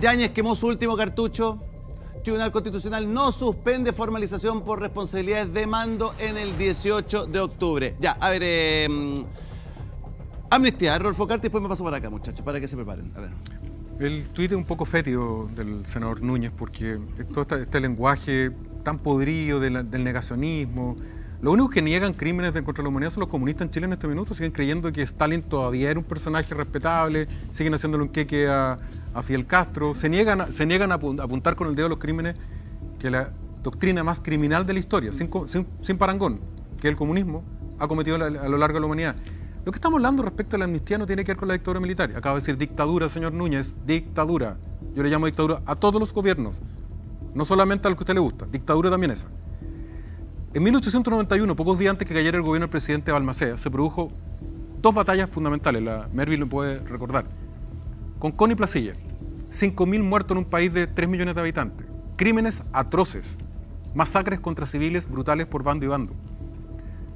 Yáñez quemó su último cartucho. Tribunal Constitucional no suspende formalización por responsabilidades de mando en el 18 de octubre. Ya, a ver, amnistía, Rodolfo Carter, y después me paso para acá, muchachos, para que se preparen. A ver. El tuit es un poco fétido del senador Núñez, porque todo este lenguaje tan podrido del negacionismo. Lo único que niegan crímenes contra la humanidad son los comunistas en Chile en este minuto. Siguen creyendo que Stalin todavía era un personaje respetable, siguen haciéndole un queque a Fidel Castro. Se niegan a apuntar con el dedo a los crímenes que la doctrina más criminal de la historia, sin parangón, que el comunismo ha cometido a lo largo de la humanidad. Lo que estamos hablando respecto a la amnistía no tiene que ver con la dictadura militar. Acaba de decir dictadura, señor Núñez, dictadura. Yo le llamo dictadura a todos los gobiernos, no solamente al que a usted le gusta, dictadura también esa. En 1891, pocos días antes que cayera el gobierno del presidente Balmaceda, se produjo dos batallas fundamentales, la Mervi lo puede recordar, Concón y Placilla. 5.000 muertos en un país de 3 millones de habitantes, crímenes atroces, masacres contra civiles brutales por bando y bando.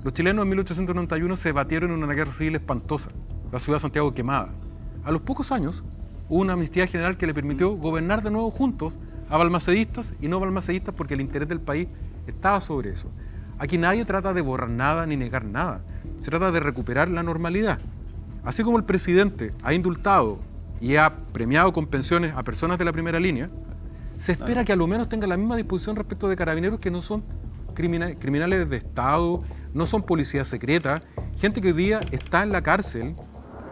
Los chilenos en 1891 se batieron en una guerra civil espantosa, la ciudad de Santiago quemada. A los pocos años hubo una amnistía general que le permitió gobernar de nuevo juntos a balmacedistas y no balmacedistas porque el interés del país estaba sobre eso. Aquí nadie trata de borrar nada ni negar nada, se trata de recuperar la normalidad. Así como el presidente ha indultado y ha premiado con pensiones a personas de la primera línea, se espera que a lo menos tengan la misma disposición respecto de carabineros que no son criminales de Estado, no son policías secretas, gente que hoy día está en la cárcel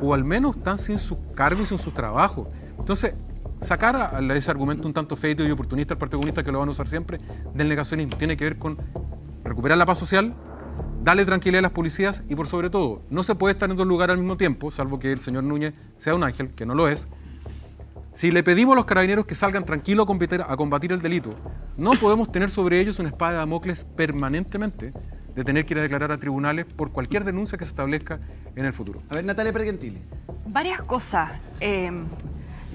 o al menos están sin sus cargos y sin sus trabajos. Entonces, sacar a ese argumento un tanto feito y oportunista al Partido Comunista, que lo van a usar siempre, del negacionismo, tiene que ver con recuperar la paz social, darle tranquilidad a las policías y, por sobre todo, no se puede estar en dos lugares al mismo tiempo, salvo que el señor Núñez sea un ángel, que no lo es. Si le pedimos a los carabineros que salgan tranquilos a combatir el delito, no podemos tener sobre ellos una espada de Damocles permanentemente, de tener que ir a declarar a tribunales por cualquier denuncia que se establezca en el futuro. A ver, Natalia Piergentili. Varias cosas.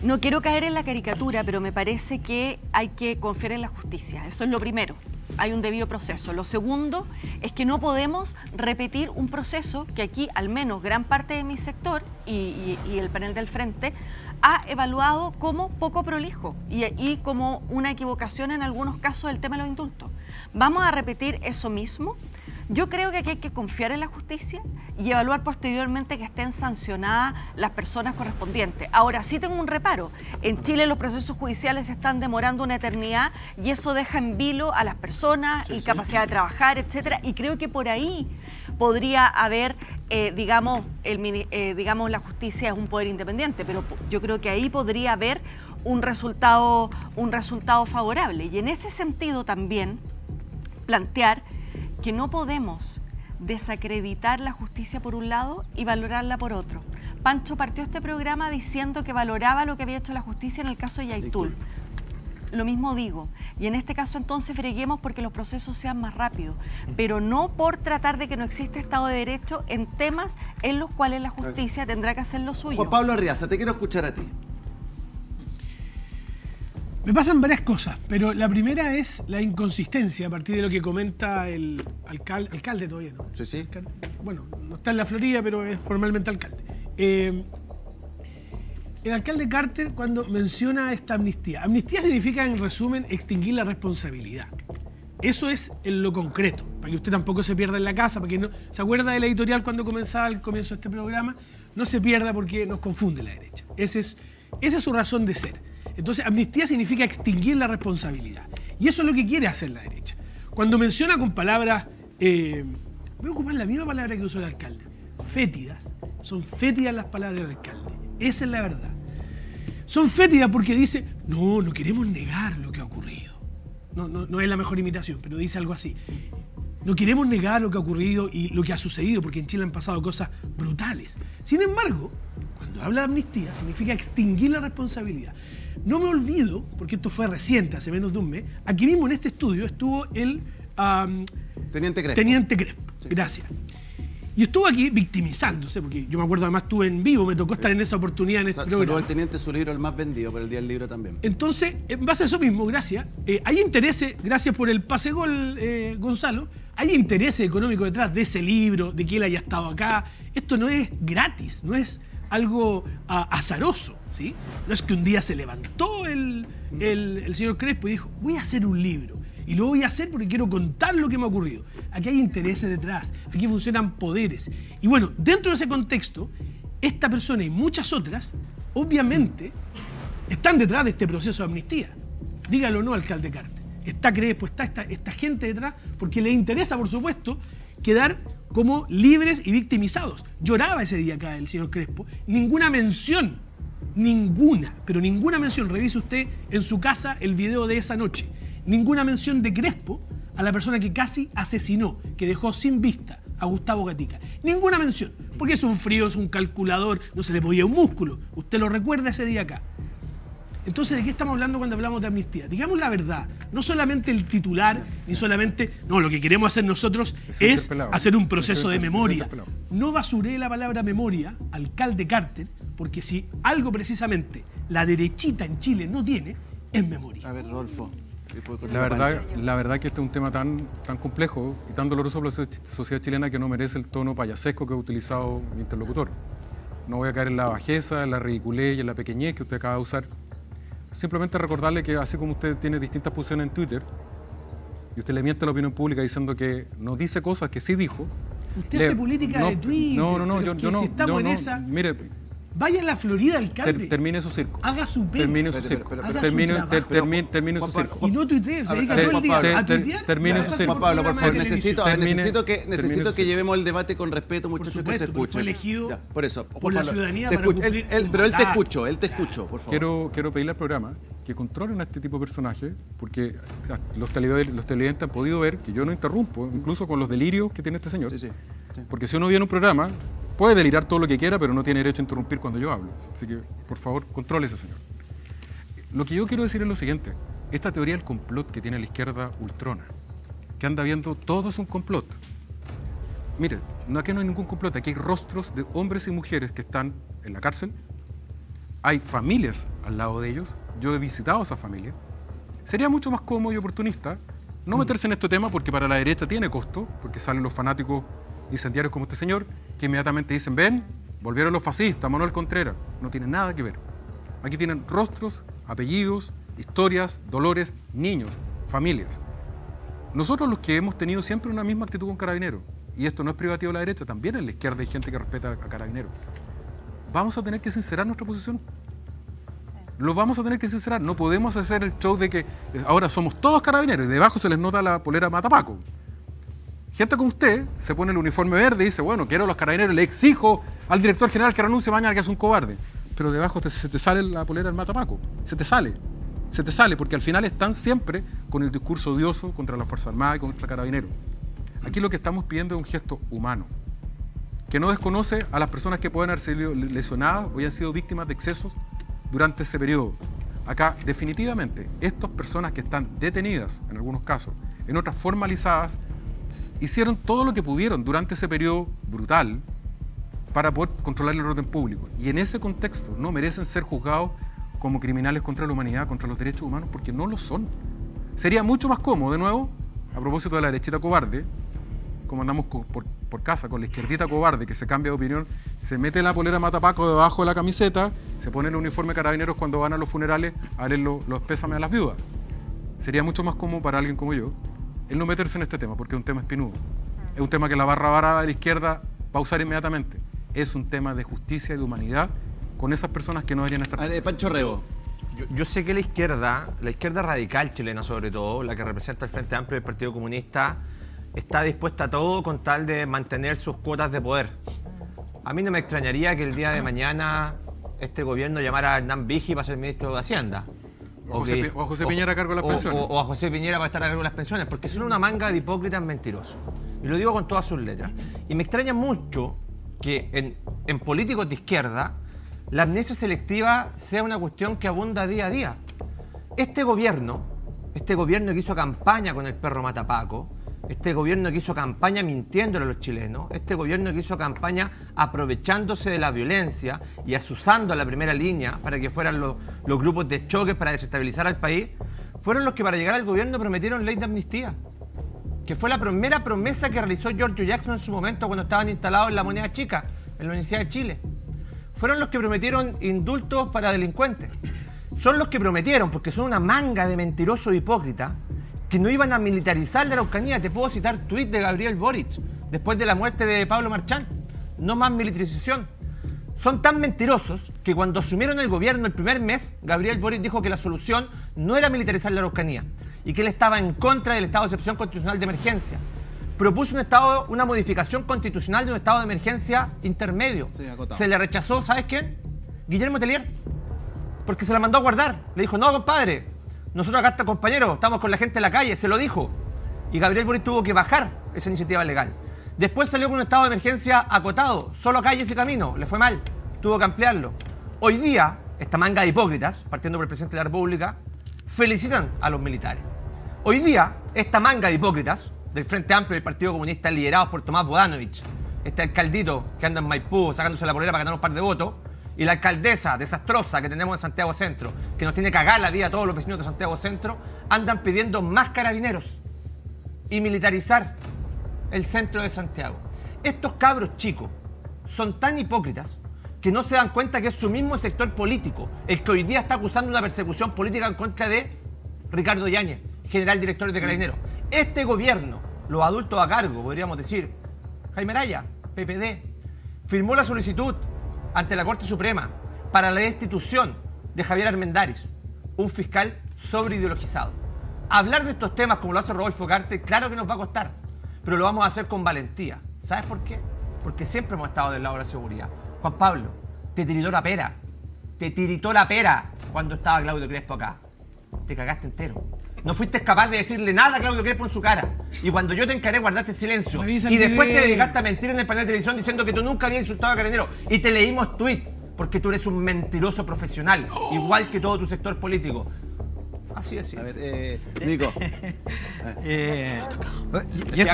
No quiero caer en la caricatura, pero me parece que hay que confiar en la justicia. Eso es lo primero. Hay un debido proceso. Lo segundo es que no podemos repetir un proceso que aquí, al menos gran parte de mi sector y el panel del frente, ha evaluado como poco prolijo y como una equivocación en algunos casos del tema de los indultos. ¿Vamos a repetir eso mismo? Yo creo que aquí hay que confiar en la justicia y evaluar posteriormente que estén sancionadas las personas correspondientes. Ahora, sí tengo un reparo. En Chile los procesos judiciales se están demorando una eternidad y eso deja en vilo a las personas, incapacidad de trabajar, etcétera. Y creo que por ahí podría haber, digamos, la justicia es un poder independiente, pero yo creo que ahí podría haber un resultado favorable. Y en ese sentido también plantear que no podemos desacreditar la justicia por un lado y valorarla por otro. Pancho partió este programa diciendo que valoraba lo que había hecho la justicia en el caso de Yaitul. Lo mismo digo. Y en este caso entonces freguemos porque los procesos sean más rápidos, pero no por tratar de que no existe Estado de Derecho en temas en los cuales la justicia tendrá que hacer lo suyo. Juan Pablo Arriaza, te quiero escuchar a ti. Me pasan varias cosas, pero la primera es la inconsistencia a partir de lo que comenta el alcalde todavía, ¿no? Sí, sí. Bueno, no está en la Florida, pero es formalmente alcalde. El alcalde Carter, cuando menciona esta amnistía, amnistía significa, en resumen, extinguir la responsabilidad. Eso es en lo concreto, para que usted tampoco se pierda en la casa, para que no se acuerda de la editorial cuando comenzaba al comienzo de este programa, no se pierda porque nos confunde la derecha. Esa es su razón de ser. Entonces, amnistía significa extinguir la responsabilidad. Y eso es lo que quiere hacer la derecha. Cuando menciona con palabras, voy a ocupar la misma palabra que usó el alcalde, fétidas. Son fétidas las palabras del alcalde. Esa es la verdad. Son fétidas porque dice, no queremos negar lo que ha ocurrido. No es la mejor imitación, pero dice algo así. No queremos negar lo que ha ocurrido y lo que ha sucedido, porque en Chile han pasado cosas brutales. Sin embargo, cuando habla de amnistía, significa extinguir la responsabilidad. No me olvido, porque esto fue reciente, hace menos de un mes, aquí mismo en este estudio estuvo el Teniente Crespo. Sí, gracias. Y estuvo aquí victimizándose, porque yo me acuerdo, además estuve en vivo, me tocó estar en esa oportunidad en este programa. Saludó al Teniente, su libro el más vendido, pero el Día del Libro también. Entonces, en base a eso mismo, gracias, hay intereses, gracias por el pase gol, Gonzalo, hay intereses económicos detrás de ese libro, de que él haya estado acá. Esto no es gratis, no es algo azaroso. ¿sí? No es que un día se levantó el señor Crespo y dijo, voy a hacer un libro. Y lo voy a hacer porque quiero contar lo que me ha ocurrido. Aquí hay intereses detrás, aquí funcionan poderes. Y bueno, dentro de ese contexto, esta persona y muchas otras, obviamente, están detrás de este proceso de amnistía. Dígalo o no, alcalde Carter. Está Crespo, está esta gente detrás, porque le interesa, por supuesto, quedar como libres y victimizados. Lloraba ese día acá el señor Crespo. Ninguna mención, ninguna, pero ninguna mención. Revise usted en su casa el video de esa noche. Ninguna mención de Crespo a la persona que casi asesinó, que dejó sin vista a Gustavo Gatica. Ninguna mención, porque es un frío, es un calculador, no se le podía un músculo. Usted lo recuerda ese día acá. Entonces, ¿de qué estamos hablando cuando hablamos de amnistía? Digamos la verdad, no solamente el titular, ni solamente... No, lo que queremos hacer nosotros es hacer un proceso de memoria. No basuree la palabra memoria, alcalde Carter, porque si algo precisamente la derechita en Chile no tiene, es memoria. A ver, Rodolfo. La verdad que este es un tema tan complejo y tan doloroso para la sociedad chilena que no merece el tono payasesco que ha utilizado mi interlocutor. No voy a caer en la bajeza, en la ridiculez y en la pequeñez que usted acaba de usar. Simplemente recordarle que así como usted tiene distintas posiciones en Twitter y usted le miente a la opinión pública diciendo que no dice cosas que sí dijo. Usted hace política de Twitter. No, yo no. Mire, vaya a la Florida, alcalde. Termine su circo. Haga su pena. Termine su circo. Termine su circo. Y no tuitee, se dedica todo el día a tuitear. Termine su circo. Juan Pablo, por favor, necesito que llevemos el debate con respeto, muchachos, que se escuchen. Fue elegido por la ciudadanía para cumplir. Pero él te escuchó, por favor. Quiero pedirle al programa que controlen a este tipo de personajes, porque los televidentes han podido ver que yo no interrumpo, incluso con los delirios que tiene este señor. Porque si uno viene un programa... Puede delirar todo lo que quiera, pero no tiene derecho a interrumpir cuando yo hablo. Así que, por favor, contrólese, señor. Lo que yo quiero decir es lo siguiente. Esta teoría del complot que tiene la izquierda ultrona, que anda viendo todo es un complot. Mire, aquí no hay ningún complot. Aquí hay rostros de hombres y mujeres que están en la cárcel. Hay familias al lado de ellos. Yo he visitado a esa familia. Sería mucho más cómodo y oportunista no meterse en este tema porque para la derecha tiene costo, porque salen los fanáticos incendiarios como este señor, que inmediatamente dicen, ven, volvieron los fascistas, Manuel Contreras. No tiene nada que ver. Aquí tienen rostros, apellidos, historias, dolores, niños, familias. Nosotros los que hemos tenido siempre una misma actitud con Carabineros, y esto no es privativo de la derecha, también en la izquierda hay gente que respeta a Carabineros, vamos a tener que sincerar nuestra posición. Lo vamos a tener que sincerar. No podemos hacer el show de que ahora somos todos Carabineros y debajo se les nota la polera Matapaco. Gente como usted se pone el uniforme verde y dice, bueno, quiero a los Carabineros, le exijo al director general que renuncie mañana, que es un cobarde. Pero debajo se te sale la polera del Matapaco. Se te sale, porque al final están siempre con el discurso odioso contra la Fuerza Armada y contra Carabineros. Aquí lo que estamos pidiendo es un gesto humano, que no desconoce a las personas que pueden haber sido lesionadas o hayan sido víctimas de excesos durante ese periodo. Acá, definitivamente, estas personas que están detenidas, en algunos casos, en otras formalizadas, hicieron todo lo que pudieron durante ese periodo brutal para poder controlar el orden público. Y en ese contexto no merecen ser juzgados como criminales contra la humanidad, contra los derechos humanos, porque no lo son. Sería mucho más cómodo, de nuevo, a propósito de la derechita cobarde, como andamos por casa con la izquierdita cobarde que se cambia de opinión, se mete la polera Matapaco debajo de la camiseta, se pone el uniforme Carabineros cuando van a los funerales a leer los pésames a las viudas. Sería mucho más cómodo para alguien como yo el no meterse en este tema, porque es un tema espinudo. Es un tema que la barra brava de la izquierda va a usar inmediatamente. Es un tema de justicia y de humanidad con esas personas que no deberían estar... Pancho Rego. Yo sé que la izquierda radical chilena sobre todo, la que representa el Frente Amplio y el Partido Comunista, está dispuesta a todo con tal de mantener sus cuotas de poder. A mí no me extrañaría que el día de mañana este gobierno llamara a Hernán Bigi para ser ministro de Hacienda. O a José Piñera a cargo de las pensiones. O a José Piñera para estar a cargo de las pensiones, porque son una manga de hipócritas mentirosos. Y lo digo con todas sus letras. Y me extraña mucho que en políticos de izquierda la amnesia selectiva sea una cuestión que abunda día a día. Este gobierno que hizo campaña con el perro Matapaco, este gobierno que hizo campaña mintiéndole a los chilenos, este gobierno que hizo campaña aprovechándose de la violencia y asusando a la primera línea para que fueran los grupos de choque para desestabilizar al país, fueron los que para llegar al gobierno prometieron ley de amnistía, que fue la primera promesa que realizó Giorgio Jackson en su momento cuando estaban instalados en la moneda chica, en la Universidad de Chile. fueron los que prometieron indultos para delincuentes. Son los que prometieron, porque son una manga de mentirosos hipócritas, que no iban a militarizar la Araucanía. Te puedo citar tuit de Gabriel Boric, después de la muerte de Pablo Marchán: no más militarización. Son tan mentirosos que cuando asumieron el gobierno el primer mes, Gabriel Boric dijo que la solución no era militarizar la Araucanía y que él estaba en contra del estado de excepción constitucional de emergencia. Propuso una modificación constitucional de un estado de emergencia intermedio. Sí, se le rechazó, ¿sabes quién? Guillermo Tellier, porque se la mandó a guardar. Le dijo: no, compadre, nosotros acá está, compañero, estamos con la gente en la calle. Se lo dijo. Y Gabriel Boric tuvo que bajar esa iniciativa legal. Después salió con un estado de emergencia acotado, solo calles y caminos. Le fue mal, tuvo que ampliarlo. Hoy día, esta manga de hipócritas, partiendo por el presidente de la República, felicitan a los militares. Hoy día, esta manga de hipócritas del Frente Amplio y del Partido Comunista, liderados por Tomás Vodanovic, este alcaldito que anda en Maipú sacándose la polera para ganar un par de votos, y la alcaldesa desastrosa que tenemos en Santiago Centro, que nos tiene cagada la vida a todos los vecinos de Santiago Centro, andan pidiendo más carabineros y militarizar el centro de Santiago. Estos cabros chicos son tan hipócritas que no se dan cuenta que es su mismo sector político el que hoy día está acusando una persecución política en contra de Ricardo Yáñez, general director de Carabineros. Este gobierno, los adultos a cargo, podríamos decir, Jaime Araya, PPD, firmó la solicitud ante la Corte Suprema para la destitución de Javier Armendáriz, un fiscal sobreideologizado. Hablar de estos temas como lo hace Rodolfo Carter, claro que nos va a costar, pero lo vamos a hacer con valentía. ¿Sabes por qué? Porque siempre hemos estado del lado de la seguridad. Juan Pablo, te tiritó la pera. Te tiritó la pera cuando estaba Claudio Crespo acá. Te cagaste entero. No fuiste capaz de decirle nada a Claudio Crespo en su cara. Y cuando yo te encaré, guardaste silencio. Y después te dedicaste a mentir en el panel de televisión diciendo que tú nunca habías insultado a Carabineros. Y te leímos tuit, porque tú eres un mentiroso profesional, igual que todo tu sector político. Así es. A ver, Nico. Yo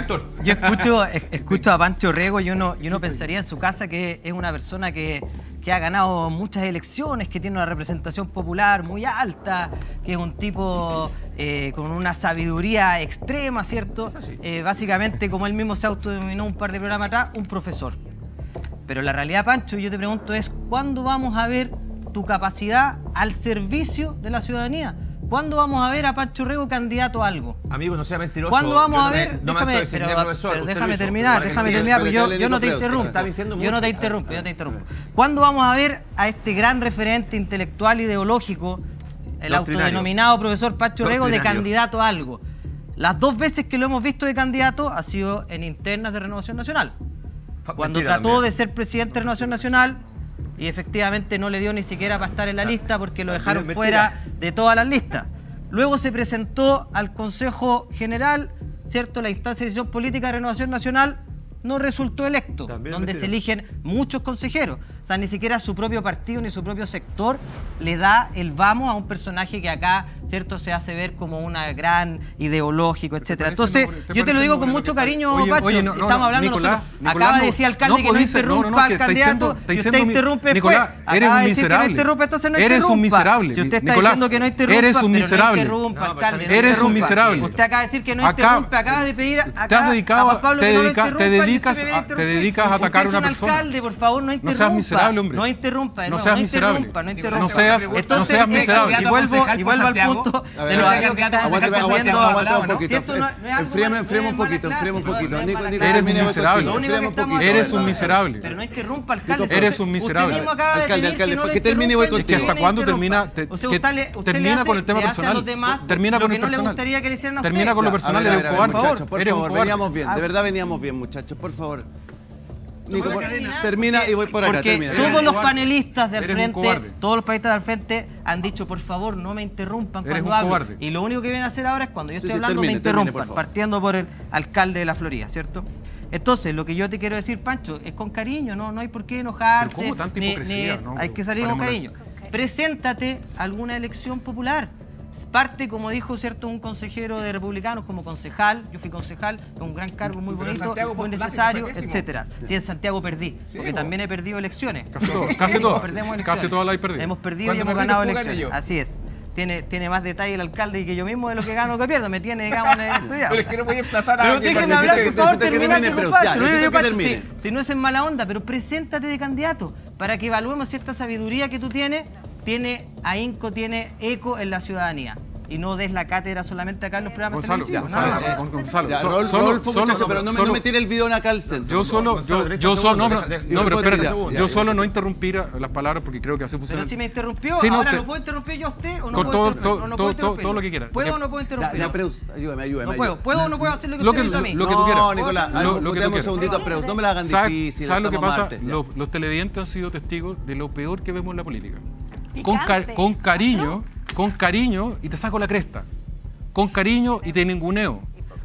escucho a Pancho Rego y uno pensaría en su casa que es una persona que ha ganado muchas elecciones, que tiene una representación popular muy alta, que es un tipo con una sabiduría extrema, ¿cierto? Básicamente, como él mismo se autodenominó un par de programas atrás, un profesor. Pero la realidad, Pancho, yo te pregunto es, ¿cuándo vamos a ver tu capacidad al servicio de la ciudadanía? ¿Cuándo vamos a ver a Pancho Rego candidato a algo? Amigo, no sea mentiroso. ¿Cuándo vamos a ver? Déjame terminar, porque yo no te interrumpo. Yo no te interrumpo. ¿Cuándo vamos a ver a este gran referente intelectual ideológico, el autodenominado profesor Pancho Rego, de candidato a algo? Las dos veces que lo hemos visto de candidato ha sido en internas de Renovación Nacional. Cuando trató de ser presidente de Renovación Nacional, y efectivamente no le dio ni siquiera para estar en la lista porque lo dejaron fuera de todas las listas. Luego se presentó al Consejo General, ¿cierto?, la instancia de decisión política de Renovación Nacional, no resultó electo, donde se eligen muchos consejeros. O sea, ni siquiera su propio partido ni su propio sector le da el vamos a un personaje que acá, ¿cierto?, se hace ver como una gran ideológico, etcétera. Entonces, yo te lo digo con mucho cariño, Pacho. Estamos hablando nosotros. Acaba de decir al alcalde que no interrumpa al candidato y usted interrumpe. Nicolás, eres un miserable. Eres un miserable. Si usted está diciendo que no interrumpa, eres un miserable. Eres un miserable. Usted acaba de decir que no interrumpe, acaba de pedir a Juan Pablo que no interrumpa. Te dedicas a atacar a una persona. Alcalde, por favor, no interrumpa. No seas miserable, hombre. No seas miserable. Y vuelvo al punto de lo que está haciendo. Enfriemos un poquito. Nico, eres un miserable. Pero no interrumpa, alcalde. Eres un miserable. Alcalde, porque termine y voy contigo. ¿Hasta cuándo termina? Termina con el tema personal. Termina con el personal. Termina con lo personal. Eres un cobarde. Por favor, veníamos bien. De verdad veníamos bien, muchachos. Por favor, Nico, termina y voy por acá. Todos los panelistas del frente, todos los panelistas del frente han dicho: por favor, no me interrumpan cuando hablo. Y lo único que vienen a hacer ahora es cuando yo estoy hablando me interrumpan, partiendo por el alcalde de la Florida, ¿cierto? Entonces, lo que yo te quiero decir, Pancho, es con cariño, no hay por qué enojarse. ¿Cómo tanta hipocresía? Hay que salir con cariño. Preséntate a alguna elección popular. Parte, como dijo, ¿cierto?, un consejero de Republicanos como concejal. Yo fui concejal, un gran cargo, muy bonito, muy necesario, etcétera. Sí, en Santiago perdí, porque también he perdido elecciones. Casi todas las he perdido. Hemos perdido y hemos ganado elecciones. Así es. tiene más detalle el alcalde y que yo mismo de lo que gano o que pierdo. Me tiene, digamos, estudiado. Pero es que no voy a emplazar a alguien. Déjenme hablar, por favor, termine. Si no es en mala onda, pero preséntate de candidato para que evaluemos si esta sabiduría que tú tienes tiene ahínco, tiene eco en la ciudadanía. Y no des la cátedra solamente acá en los programas televisivos. Gonzalo, pero no me tire el bidón acá al centro. Yo solo no interrumpir las palabras porque creo que así funciona. Pero si me interrumpió, ahora ¿lo puedo interrumpir yo a usted o no puedo interrumpir? Todo lo que quiera. ¿Puedo o no puedo interrumpir? Ya, Preuss, ayúdame. No puedo. ¿Puedo o no puedo hacer lo que usted hizo a mí? Lo que tú quieras. No, Nicolás, dame un segundito a Preuss. No me la hagan difícil. ¿Sabes lo que pasa? Los televidentes han sido testigos de lo peor que vemos en la política. Con cariño y te saco la cresta, con cariño y te ninguneo,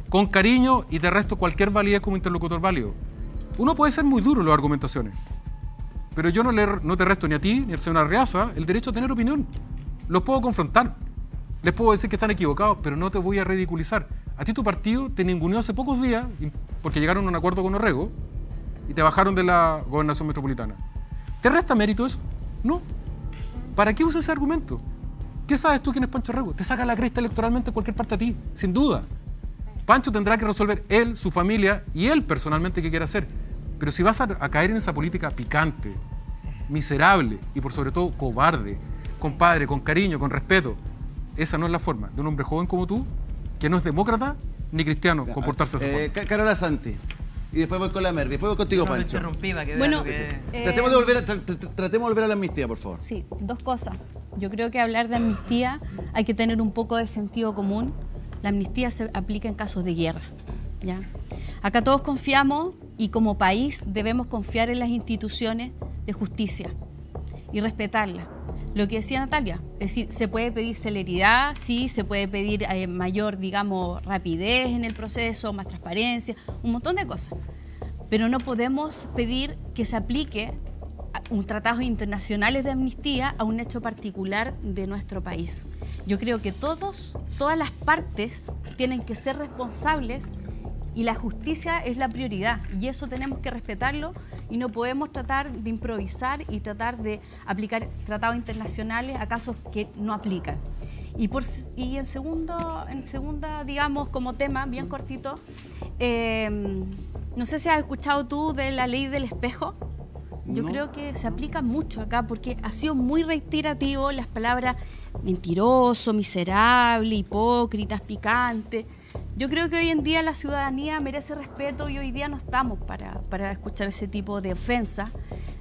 con cariño y te resto cualquier validez como interlocutor válido. Uno puede ser muy duro en las argumentaciones, pero yo no te resto ni a ti ni al señor Arriaza el derecho a tener opinión. Los puedo confrontar, les puedo decir que están equivocados, pero no te voy a ridiculizar. A ti tu partido te ninguneó hace pocos días porque llegaron a un acuerdo con Orrego y te bajaron de la gobernación metropolitana. ¿Te resta mérito eso? No. ¿Para qué usas ese argumento? ¿Qué sabes tú quién es Pancho Rego? Te saca la cresta electoralmente en cualquier parte a ti, sin duda. Pancho tendrá que resolver él, su familia y él personalmente qué quiere hacer. Pero si vas a caer en esa política picante, miserable y por sobre todo cobarde, compadre, con cariño, con respeto, esa no es la forma de un hombre joven como tú, que no es demócrata ni cristiano, comportarse así. Carolina Santis. Y después voy con la Mervi, después voy contigo, Pancho. Bueno, tratemos de volver a la amnistía, por favor. Sí, dos cosas. Yo creo que hablar de amnistía hay que tener un poco de sentido común. La amnistía se aplica en casos de guerra, ¿ya? Acá todos confiamos y como país debemos confiar en las instituciones de justicia y respetarlas. Lo que decía Natalia, es decir, se puede pedir celeridad, sí, se puede pedir mayor, digamos, rapidez en el proceso, más transparencia, un montón de cosas. Pero no podemos pedir que se aplique un tratado internacional de amnistía a un hecho particular de nuestro país. Yo creo que todas las partes tienen que ser responsables y la justicia es la prioridad y eso tenemos que respetarlo y no podemos tratar de improvisar y tratar de aplicar tratados internacionales a casos que no aplican. Y en segunda, digamos, como tema, bien cortito, no sé si has escuchado tú de la ley del espejo. Yo creo que se aplica mucho acá porque ha sido muy reiterativo las palabras mentiroso, miserable, hipócritas, picante. Yo creo que hoy en día la ciudadanía merece respeto y hoy día no estamos para escuchar ese tipo de ofensa.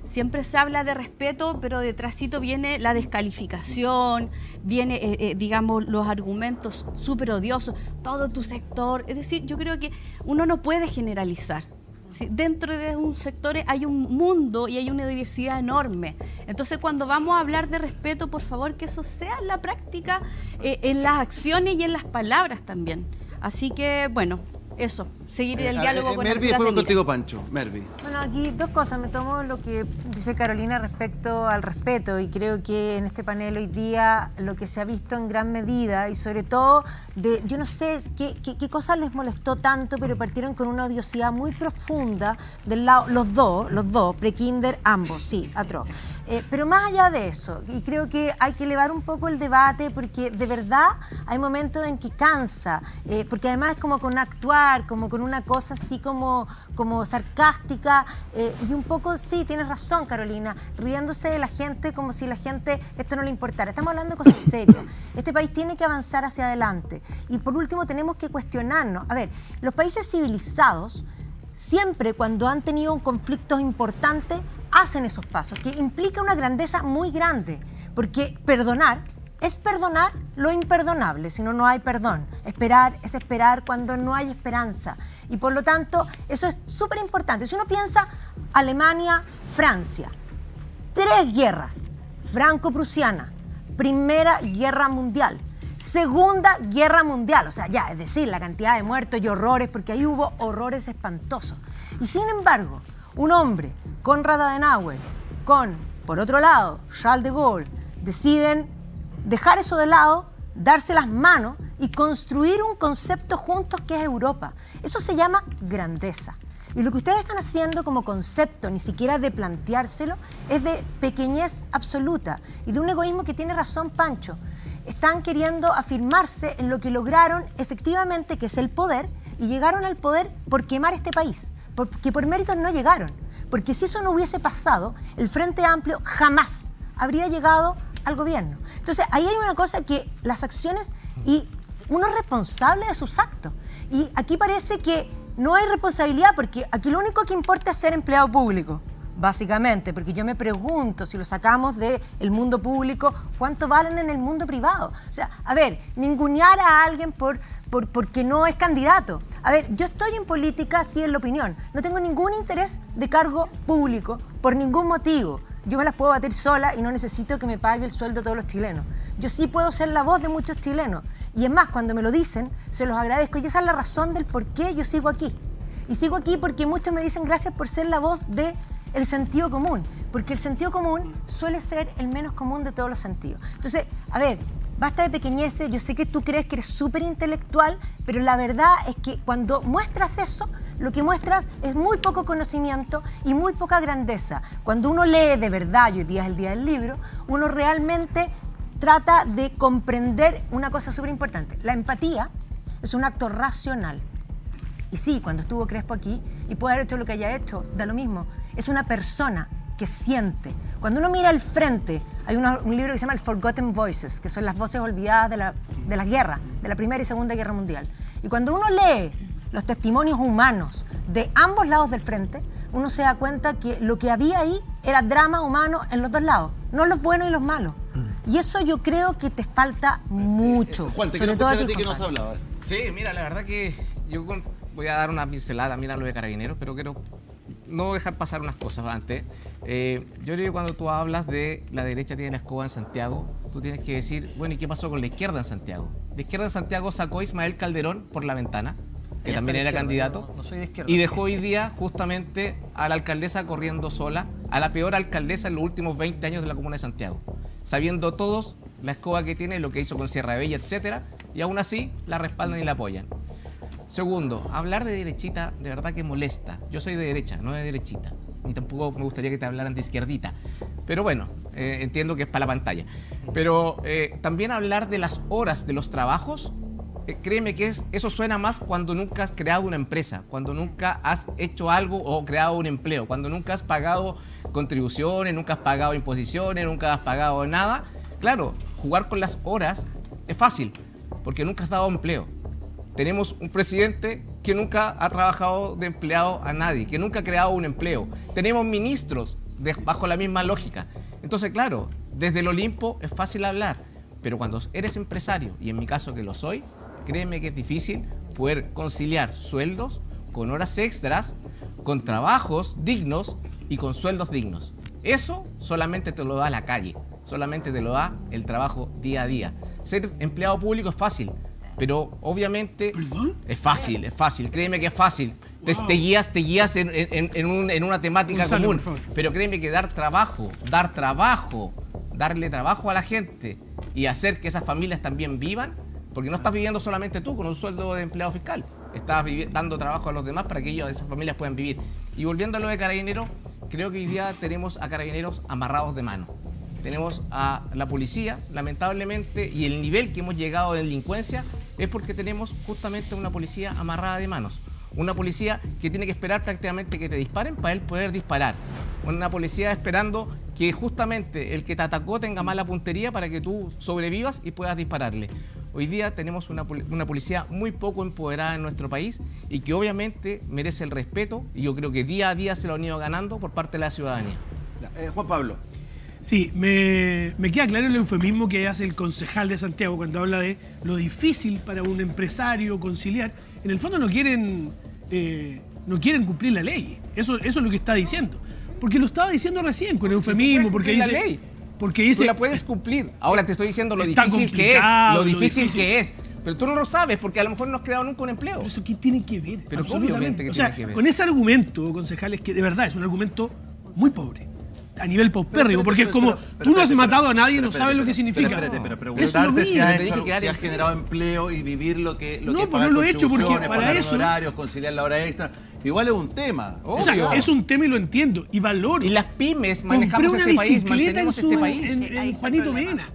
Siempre se habla de respeto, pero detrásito viene la descalificación, viene, digamos, los argumentos súper odiosos, todo tu sector. Es decir, yo creo que uno no puede generalizar. ¿Sí? Dentro de un sector hay un mundo y hay una diversidad enorme. Entonces, cuando vamos a hablar de respeto, por favor, que eso sea en la práctica, en las acciones y en las palabras también. Así que, bueno, eso, seguir el diálogo con Mervi, después contigo, Pancho. Mervi. Bueno, aquí dos cosas. Me tomo lo que dice Carolina respecto al respeto y creo que en este panel hoy día lo que se ha visto en gran medida y sobre todo, yo no sé qué cosa les molestó tanto, pero partieron con una odiosidad muy profunda del lado, los dos, pre-kinder, ambos, sí, atroz. Pero más allá de eso, y creo que hay que elevar un poco el debate porque de verdad hay momentos en que cansa, porque además es como con actuar, como con una cosa así como sarcástica y un poco, sí, tienes razón, Carolina, riéndose de la gente como si la gente esto no le importara. Estamos hablando de cosas serias. Este país tiene que avanzar hacia adelante y por último tenemos que cuestionarnos. A ver, los países civilizados siempre cuando han tenido un conflicto importante hacen esos pasos, que implica una grandeza muy grande, porque perdonar es perdonar lo imperdonable, si no, no hay perdón. Esperar es esperar cuando no hay esperanza. Y por lo tanto, eso es súper importante. Si uno piensa Alemania, Francia, 3 guerras, franco-prusiana, Primera Guerra Mundial, Segunda Guerra Mundial, o sea, ya, es decir, la cantidad de muertos y horrores, porque ahí hubo horrores espantosos. Y sin embargo, un hombre, Konrad Adenauer, por otro lado, Charles de Gaulle, deciden dejar eso de lado, darse las manos y construir un concepto juntos que es Europa. Eso se llama grandeza. Y lo que ustedes están haciendo como concepto, ni siquiera de planteárselo, es de pequeñez absoluta y de un egoísmo que tiene razón Pancho. están queriendo afirmarse en lo que lograron efectivamente, que es el poder, y llegaron al poder por quemar este país, porque por méritos no llegaron, porque si eso no hubiese pasado, el Frente Amplio jamás habría llegado al gobierno. Entonces ahí hay una cosa que las acciones, y uno es responsable de sus actos, y aquí parece que no hay responsabilidad, porque aquí lo único que importa es ser empleado público, básicamente, porque yo me pregunto, si lo sacamos del mundo público, ¿cuánto valen en el mundo privado? O sea, a ver, ningunear a alguien porque no es candidato. A ver, yo estoy en política, sí, en la opinión. No tengo ningún interés de cargo público, por ningún motivo. Yo me las puedo batir sola y no necesito que me pague el sueldo todos los chilenos. Yo sí puedo ser la voz de muchos chilenos. Y es más, cuando me lo dicen, se los agradezco. Y esa es la razón del por qué yo sigo aquí. Y sigo aquí porque muchos me dicen gracias por ser la voz de... el sentido común, porque el sentido común suele ser el menos común de todos los sentidos. Entonces, a ver, basta de pequeñeces, yo sé que tú crees que eres súper intelectual, pero la verdad es que cuando muestras eso, lo que muestras es muy poco conocimiento y muy poca grandeza. Cuando uno lee de verdad, y hoy día es el día del libro, uno realmente trata de comprender una cosa súper importante. La empatía es un acto racional. Y sí, cuando estuvo Crespo aquí, y puede haber hecho lo que haya hecho, da lo mismo. Es una persona que siente. Cuando uno mira al frente, hay un libro que se llama el Forgotten Voices, que son las voces olvidadas de las guerras, de la Primera y Segunda Guerra Mundial. Y cuando uno lee los testimonios humanos de ambos lados del frente, uno se da cuenta que lo que había ahí era drama humano en los dos lados, no los buenos y los malos. Y eso yo creo que te falta mucho. Juan, te quiero escuchar a ti que nos hablaba. Sí, mira, la verdad que yo voy a dar una pincelada, mira lo de Carabineros, pero quiero... no dejar pasar unas cosas antes. Yo creo que cuando tú hablas de la derecha tiene la escoba en Santiago, tú tienes que decir, bueno, ¿y qué pasó con la izquierda en Santiago? La izquierda en Santiago sacó a Ismael Calderón por la ventana, que también era candidato, no soy de izquierda, y dejó hoy día justamente a la alcaldesa corriendo sola, a la peor alcaldesa en los últimos 20 años de la comuna de Santiago, sabiendo todos la escoba que tiene, lo que hizo con Sierra Bella, etcétera, y aún así la respaldan y la apoyan. Segundo, hablar de derechita de verdad que molesta. Yo soy de derecha, no de derechita. Ni tampoco me gustaría que te hablaran de izquierdita. Pero bueno, entiendo que es para la pantalla. Pero también hablar de las horas de los trabajos, créeme que eso suena más cuando nunca has creado una empresa, cuando nunca has hecho algo o creado un empleo, cuando nunca has pagado contribuciones, nunca has pagado imposiciones, nunca has pagado nada. Claro, jugar con las horas es fácil, porque nunca has dado empleo. Tenemos un presidente que nunca ha trabajado de empleado a nadie, que nunca ha creado un empleo. Tenemos ministros bajo la misma lógica. Entonces, claro, desde el Olimpo es fácil hablar, pero cuando eres empresario, y en mi caso que lo soy, créeme que es difícil poder conciliar sueldos con horas extras, con trabajos dignos y con sueldos dignos. Eso solamente te lo da la calle, solamente te lo da el trabajo día a día. Ser empleado público es fácil, pero obviamente es fácil, créeme que es fácil. Wow. Te guías en una temática común, pero créeme que darle trabajo a la gente y hacer que esas familias también vivan, porque no estás viviendo solamente tú con un sueldo de empleado fiscal, estás dando trabajo a los demás para que esas familias puedan vivir. Y volviendo a lo de Carabineros, creo que hoy día tenemos a Carabineros amarrados de mano. Tenemos a la policía, lamentablemente, y el nivel que hemos llegado de delincuencia es porque tenemos justamente una policía amarrada de manos. Una policía que tiene que esperar prácticamente que te disparen para él poder disparar. Una policía esperando que justamente el que te atacó tenga mala puntería para que tú sobrevivas y puedas dispararle. Hoy día tenemos una policía muy poco empoderada en nuestro país y que obviamente merece el respeto, y yo creo que día a día se lo han ido ganando por parte de la ciudadanía. Juan Pablo. Sí, me queda claro el eufemismo que hace el concejal de Santiago cuando habla de lo difícil para un empresario conciliar. En el fondo no quieren cumplir la ley. Eso es lo que está diciendo. Porque lo estaba diciendo recién con eufemismo, porque dice... la ley. Porque dice... Tú la puedes cumplir. Ahora te estoy diciendo lo difícil que es. Lo difícil que es. Pero tú no lo sabes, porque a lo mejor no has creado nunca un empleo. ¿Pero eso qué tiene que ver? Pero obviamente que tiene que ver. Con ese argumento, concejales, que de verdad es un argumento muy pobre. A nivel paupérrimo, porque es como tú no has matado a nadie, no sabes lo que significa. Pero preguntarte si has generado empleo y vivir lo que pagar contribuciones, pagar los horarios, conciliar la hora extra, igual es un tema. O sea, es un tema y lo entiendo, y valoro. Y las pymes manejamos este país, mantenemos este país. En Juanito Mena.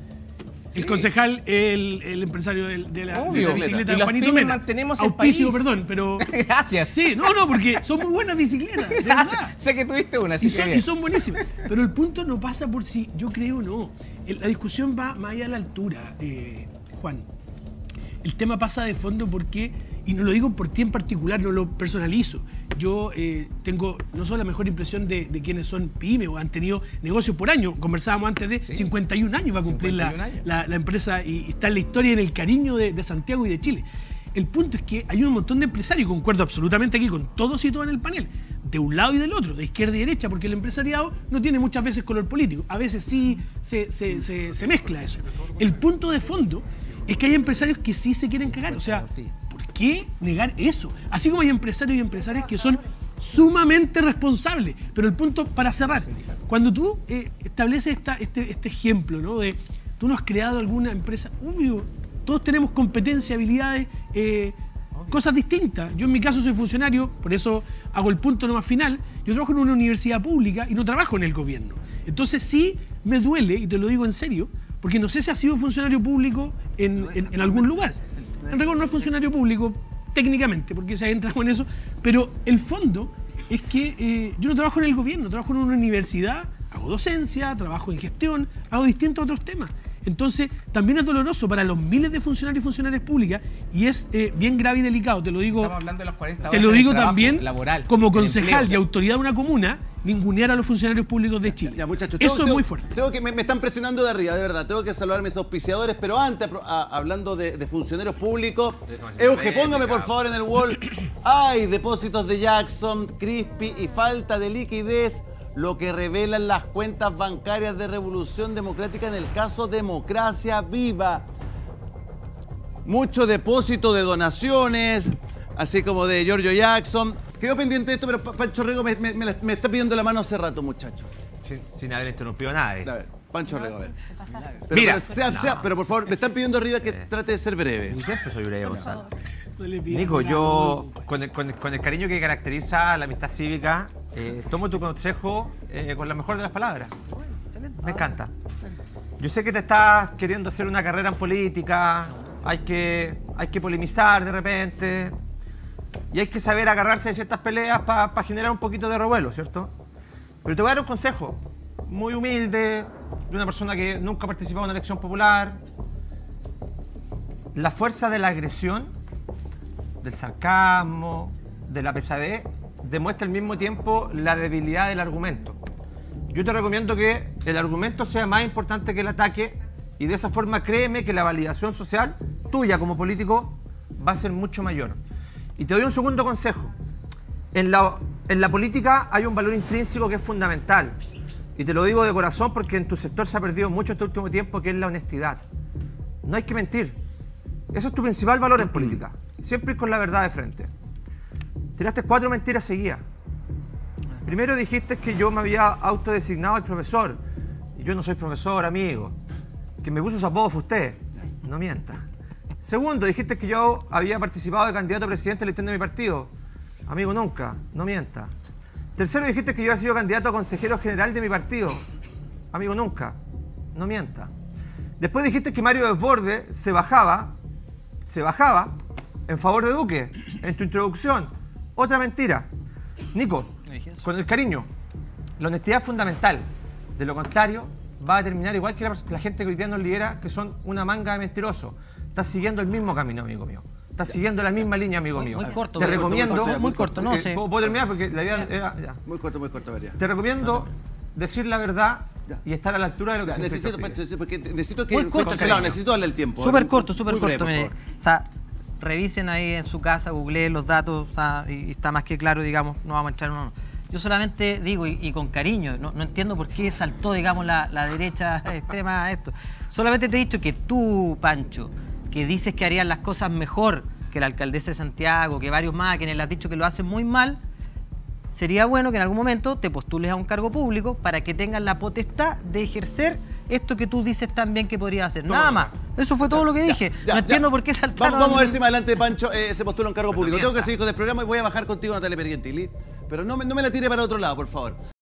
Sí. El concejal, el empresario de la, obvio, de la bicicleta, y Juanito Mena. Mantenemos auspicio, el país. Perdón, pero... Gracias. Sí, no, porque son muy buenas bicicletas. Sé que tuviste una, y son buenísimas. Pero el punto no pasa por si yo creo o no. La discusión va más allá de la altura, Juan. El tema pasa de fondo porque, y no lo digo por ti en particular, no lo personalizo. Yo tengo no solo la mejor impresión de quienes son pymes o han tenido negocios por año. Conversábamos antes de 51 años va a cumplir la empresa y está en la historia y en el cariño de Santiago y de Chile. El punto es que hay un montón de empresarios, y concuerdo absolutamente aquí con todos y todas en el panel, de un lado y del otro, de izquierda y derecha, porque el empresariado no tiene muchas veces color político. A veces sí se mezcla eso. El punto de fondo es que hay empresarios que sí se quieren cagar. O sea, ¿por qué negar eso? Así como hay empresarios y empresarias que son sumamente responsables. Pero el punto, para cerrar, cuando tú estableces este ejemplo, ¿no? De tú no has creado alguna empresa, obvio, todos tenemos competencia, habilidades, cosas distintas. Yo en mi caso soy funcionario, por eso hago el punto nomás final. Yo trabajo en una universidad pública y no trabajo en el gobierno. Entonces sí me duele, y te lo digo en serio, porque no sé si ha sido funcionario público en algún lugar. En rigor no es funcionario público técnicamente, porque se ha entrado en eso, pero el fondo es que yo no trabajo en el gobierno, trabajo en una universidad, hago docencia, trabajo en gestión, hago distintos otros temas. Entonces, también es doloroso para los miles de funcionarios y funcionarias públicas y es bien grave y delicado, te lo digo. Estamos hablando de las 40 horas. Te lo digo también laboral, como concejal empleo, y autoridad de una comuna, ningunear a los funcionarios públicos de Chile. Ya, muchachos, Eso es muy fuerte. Me están presionando de arriba, de verdad. Tengo que saludar a mis auspiciadores, pero antes, hablando de funcionarios públicos, Euge, póngame por favor en el wall. Hay depósitos de Jackson, Crispy y falta de liquidez, lo que revelan las cuentas bancarias de Revolución Democrática en el caso Democracia Viva. Mucho depósito de donaciones, así como de Giorgio Jackson. Quedó pendiente de esto, pero Pancho Rego me está pidiendo la mano hace rato, muchacho. Sin haber interrumpido nada. A ver, Pancho Rego, a ver. Pero por favor, me están pidiendo arriba que trate de ser breve. Yo siempre soy breve, Gonzalo. Nico, yo, con el cariño que caracteriza la amistad cívica, tomo tu consejo con la mejor de las palabras. Me encanta. Yo sé que te estás queriendo hacer una carrera en política, hay que polemizar de repente, y hay que saber agarrarse de ciertas peleas para generar un poquito de revuelo, ¿cierto? Pero te voy a dar un consejo muy humilde, de una persona que nunca ha participado en una elección popular. La fuerza de la agresión, del sarcasmo, de la pesadez, demuestra al mismo tiempo la debilidad del argumento. Yo te recomiendo que el argumento sea más importante que el ataque y de esa forma créeme que la validación social tuya como político va a ser mucho mayor. Y te doy un segundo consejo. En la política hay un valor intrínseco que es fundamental. Y te lo digo de corazón porque en tu sector se ha perdido mucho este último tiempo, que es la honestidad. No hay que mentir. Ese es tu principal valor en política. Siempre con la verdad de frente. Tiraste 4 mentiras seguidas. Primero dijiste que yo me había autodesignado al profesor. Y yo no soy profesor, amigo. Que me puso ese apodo fue usted. No mienta. Segundo, dijiste que yo había participado de candidato a presidente en la de mi partido. Amigo, nunca. No mienta. Tercero, dijiste que yo había sido candidato a consejero general de mi partido. Amigo, nunca. No mienta. Después dijiste que Mario Desbordes se bajaba en favor de Duque, en tu introducción. Otra mentira. Nico, con el cariño, la honestidad es fundamental. De lo contrario, va a terminar igual que la gente que hoy día nos lidera, que son una manga de mentirosos. Estás siguiendo el mismo camino, amigo mío. Estás siguiendo la misma línea, amigo mío. Muy corto. Te recomiendo... Muy corto, no sé. ¿Puedo terminar? Porque la idea era... Muy corto, María. Te recomiendo decir la verdad... y estar a la altura de lo que se necesita. Necesito que... necesito darle el tiempo. Súper corto. Breve, o sea, revisen ahí en su casa, googleen los datos, o sea, y está más que claro, digamos, no vamos a entrar en uno. Yo solamente digo, y con cariño, no entiendo por qué saltó, digamos, la derecha extrema a esto. Solamente te he dicho que tú, Pancho, que dices que harían las cosas mejor que la alcaldesa de Santiago, que varios más, quienes le has dicho que lo hacen muy mal, sería bueno que en algún momento te postules a un cargo público para que tengas la potestad de ejercer esto que tú dices también que podría hacer. Nada más. Eso fue todo lo que dije. No entiendo por qué saltaron... Vamos a ver si más adelante, Pancho, se postula un cargo público. Tengo que seguir con el programa y voy a bajar contigo, Natalia Piergentili. Pero no me la tire para otro lado, por favor.